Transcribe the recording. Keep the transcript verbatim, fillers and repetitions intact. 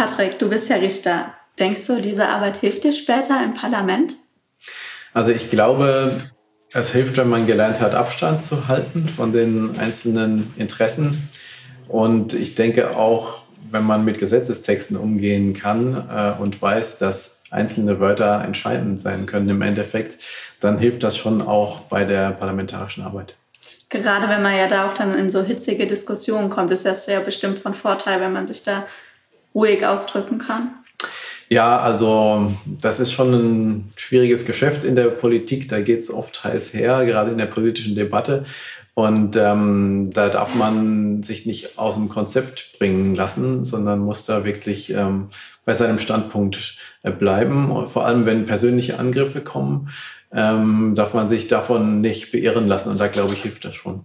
Patrick, du bist ja Richter. Denkst du, diese Arbeit hilft dir später im Parlament? Also ich glaube, es hilft, wenn man gelernt hat, Abstand zu halten von den einzelnen Interessen. Und ich denke auch, wenn man mit Gesetzestexten umgehen kann äh, und weiß, dass einzelne Wörter entscheidend sein können im Endeffekt, dann hilft das schon auch bei der parlamentarischen Arbeit. Gerade wenn man ja da auch dann in so hitzige Diskussionen kommt, ist das ja bestimmt von Vorteil, wenn man sich da ruhig ausdrücken kann. Ja, also das ist schon ein schwieriges Geschäft in der Politik. Da geht es oft heiß her, gerade in der politischen Debatte. Und ähm, da darf man sich nicht aus dem Konzept bringen lassen, sondern muss da wirklich ähm, bei seinem Standpunkt äh, bleiben. Und vor allem, wenn persönliche Angriffe kommen, ähm, darf man sich davon nicht beirren lassen. Und da, glaube ich, hilft das schon.